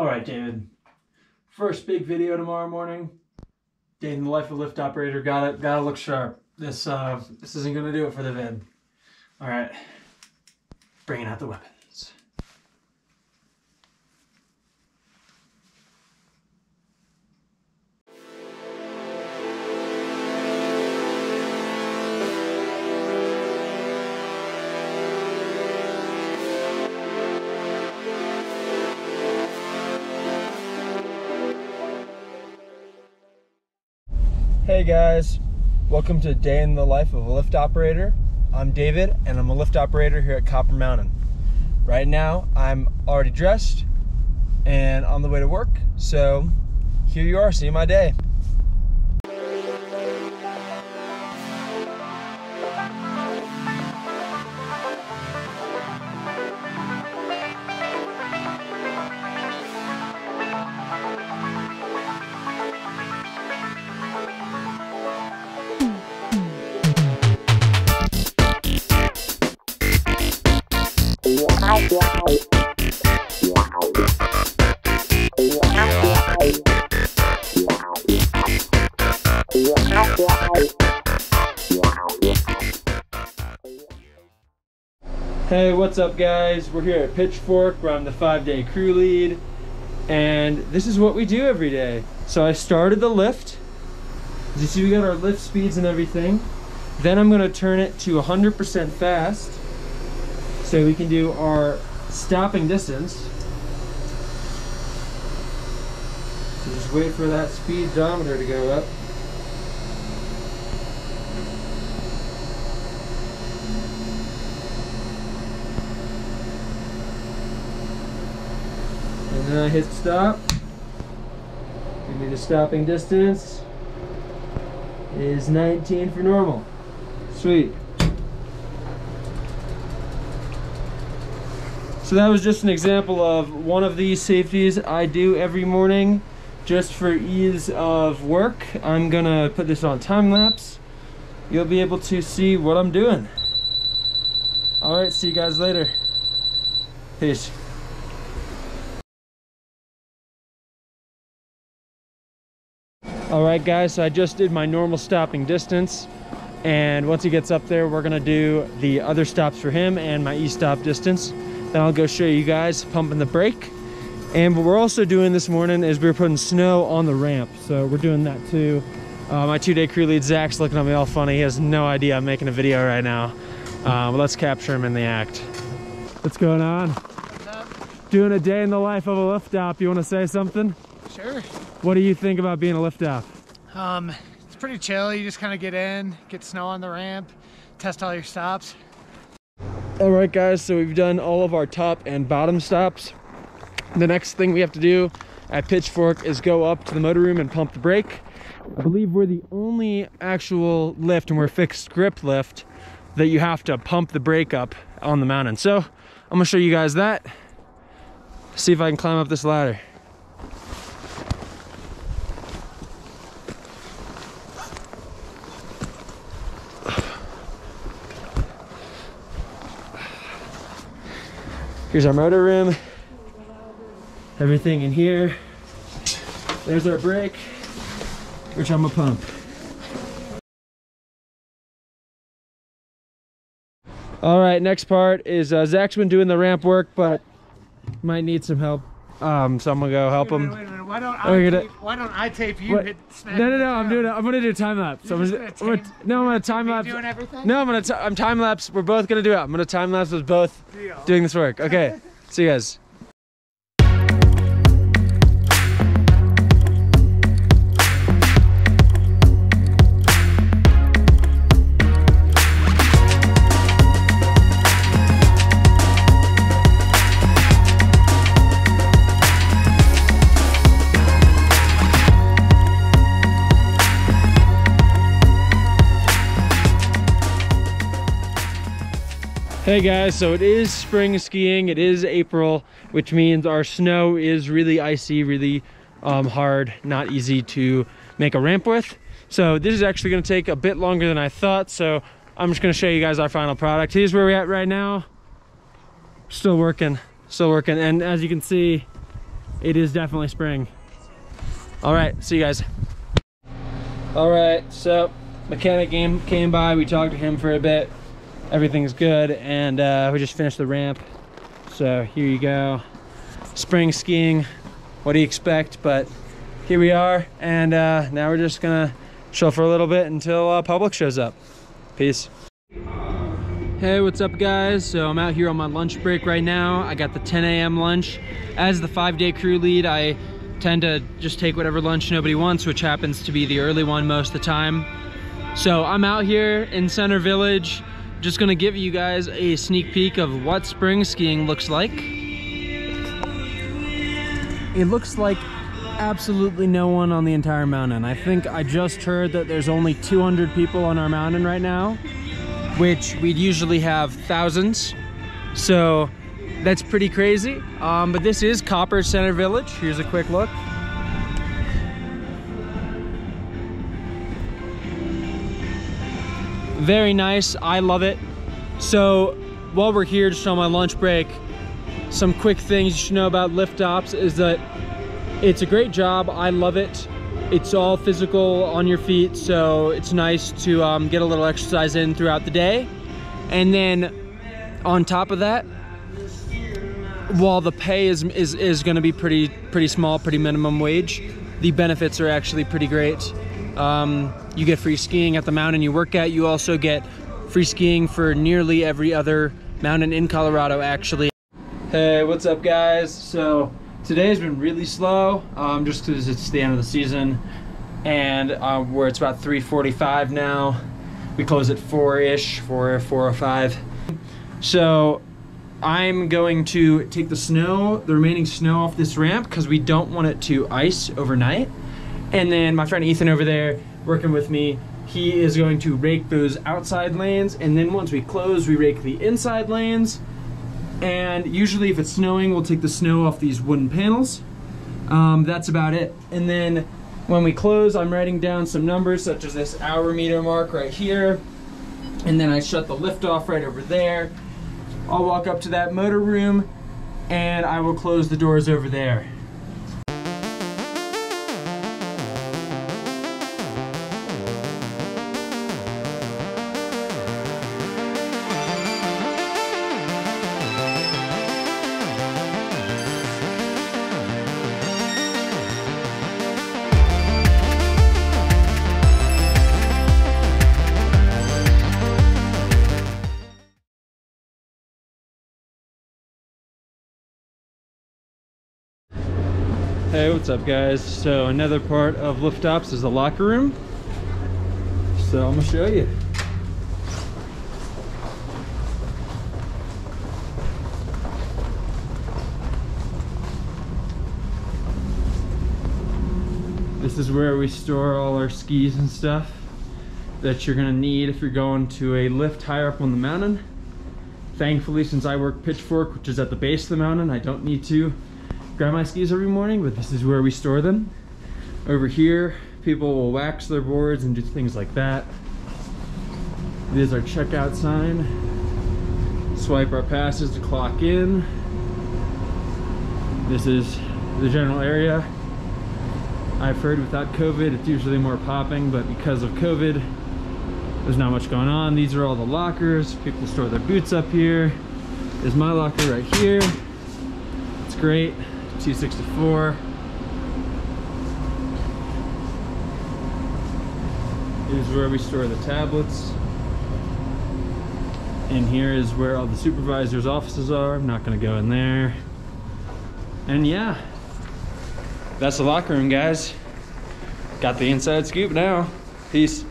All right, David. First big video tomorrow morning. Day in the life of lift operator. Gotta look sharp. This isn't gonna do it for the vid. All right, bringing out the weapons. Hey guys, welcome to Day in the Life of a Lift Operator. I'm David and I'm a lift operator here at Copper Mountain. Right now I'm already dressed and on the way to work, so here you are, see my day. Hey, what's up guys? We're here at Pitchfork where I'm the 5-day crew lead, and this is what we do every day. So I started the lift. As you see, we got our lift speeds and everything. Then I'm gonna turn it to 100% fast so we can do our stopping distance. So just wait for that speedometer to go up. And then I hit stop. Give me the stopping distance. It is 19 for normal. Sweet. So that was just an example of one of these safeties I do every morning just for ease of work. I'm gonna put this on time lapse. You'll be able to see what I'm doing. All right, see you guys later. Peace. All right guys, so I just did my normal stopping distance, and once he gets up there, we're gonna do the other stops for him and my e-stop distance. Then I'll go show you guys pumping the brake. And what we're also doing this morning is we're putting snow on the ramp. So we're doing that too. My 2-day crew lead, Zach's looking at me all funny. He has no idea I'm making a video right now. But let's capture him in the act. What's going on? What's up? Doing a day in the life of a lift op. You want to say something? Sure. What do you think about being a lift op? It's pretty chill. You just kind of get in, get snow on the ramp, test all your stops. All right guys, so we've done all of our top and bottom stops. The next thing we have to do at Pitchfork is go up to the motor room and pump the brake. I believe we're the only actual lift, and we're a fixed grip lift, that you have to pump the brake up on the mountain. So I'm gonna show you guys that. See if I can climb up this ladder. Here's our motor room, everything in here. There's our brake, which I'm gonna pump. All right, next part is Zach's been doing the ramp work, but might need some help. So I'm gonna go help him. Wait a minute. Why don't I tape you? No. I'm gonna do a time lapse. I'm gonna time lapse. You doing everything? No, I'm time lapse. We're both gonna do it. I'm gonna time lapse with both doing this work. Okay. See you guys. Hey guys, so it is spring skiing, it is April, which means our snow is really icy, really hard, not easy to make a ramp with. So this is actually gonna take a bit longer than I thought, so I'm just gonna show you guys our final product. Here's where we're at right now. Still working, and as you can see, it is definitely spring. All right, see you guys. All right, so mechanic came by, we talked to him for a bit. Everything's good, and we just finished the ramp. So here you go. Spring skiing, what do you expect? But here we are, and now we're just gonna chill for a little bit until public shows up. Peace. Hey, what's up guys? So I'm out here on my lunch break right now. I got the 10 a.m. lunch. As the 5-day crew lead, I tend to just take whatever lunch nobody wants, which happens to be the early one most of the time. So I'm out here in Center Village, just gonna give you guys a sneak peek of what spring skiing looks like. It looks like absolutely no one on the entire mountain. I think I just heard that there's only 200 people on our mountain right now, which we'd usually have thousands. So that's pretty crazy. But this is Copper Center Village. Here's a quick look. Very nice, I love it. So while we're here just on my lunch break, some quick things you should know about lift ops is that it's a great job, I love it. It's all physical on your feet, so it's nice to get a little exercise in throughout the day. And then on top of that, while the pay is gonna be pretty small, pretty minimum wage, the benefits are actually pretty great. You get free skiing at the mountain you work at. You also get free skiing for nearly every other mountain in Colorado, actually. Hey, what's up guys? So today's been really slow, just because it's the end of the season, and where it's about 3:45 now. We close at 4-ish, 4 or 4:05. So I'm going to take the snow, the remaining snow off this ramp, because we don't want it to ice overnight. And then my friend Ethan over there working with me, he is going to rake those outside lanes, and then once we close, we rake the inside lanes. And usually if it's snowing, we'll take the snow off these wooden panels. That's about it. And then when we close, I'm writing down some numbers such as this hour meter mark right here. And then I shut the lift off right over there. I'll walk up to that motor room and I will close the doors over there. Hey, what's up guys? So another part of lift ops is the locker room. So I'm gonna show you. This is where we store all our skis and stuff that you're gonna need if you're going to a lift higher up on the mountain. Thankfully, since I work Pitchfork, which is at the base of the mountain, I don't need to grab my skis every morning, but this is where we store them. Over here, people will wax their boards and do things like that. There's our checkout sign. Swipe our passes to clock in. This is the general area. I've heard without COVID, it's usually more popping, but because of COVID, there's not much going on. These are all the lockers. People store their boots up here. There's my locker right here. It's great. 264. Here's where we store the tablets. And here is where all the supervisors' offices are. I'm not gonna go in there. And yeah, that's the locker room, guys. Got the inside scoop now. Peace.